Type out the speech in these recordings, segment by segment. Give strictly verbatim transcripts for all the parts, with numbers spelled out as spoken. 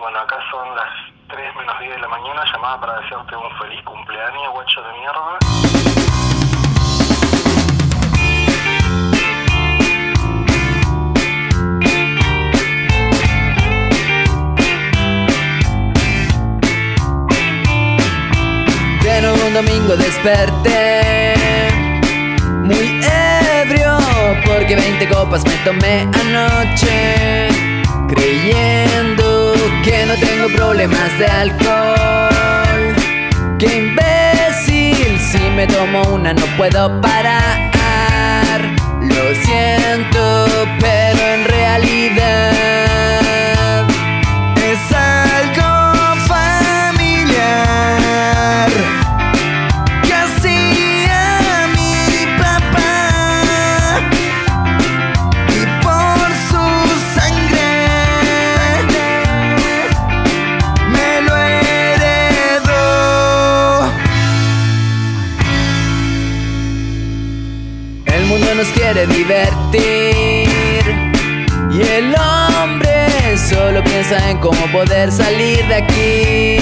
Bueno, acá son las tres menos diez de la mañana, llamada para desearte un feliz cumpleaños, guacho de mierda. De nuevo un domingo desperté muy ebrio, porque veinte copas me tomé anoche, creyendo que no tengo problemas de alcohol. ¡Qué imbécil! Si me tomo una no puedo parar. Lo siento, pero en realidad es algo familiar que hacía mi papá, y por su sangre me lo heredó. El mundo nos quiere divertir y el hombre solo piensa en cómo poder salir de aquí,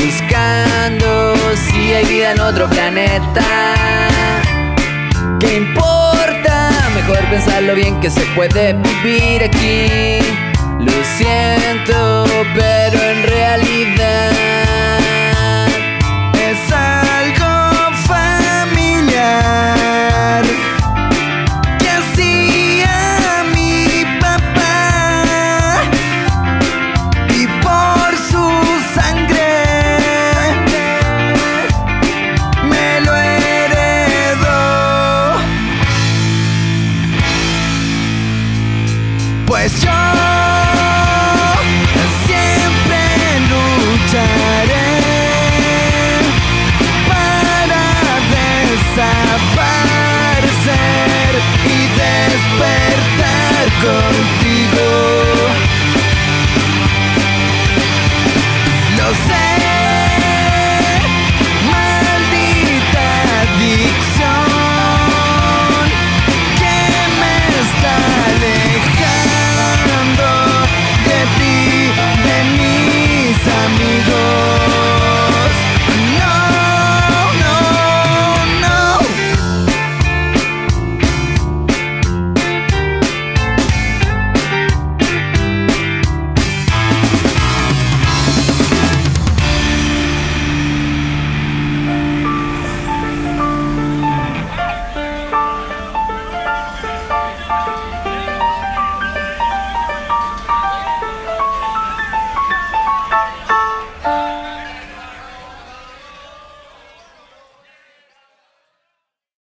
buscando si hay vida en otro planeta. ¿Qué importa? Mejor pensar lo bien que se puede vivir aquí. Lo siento,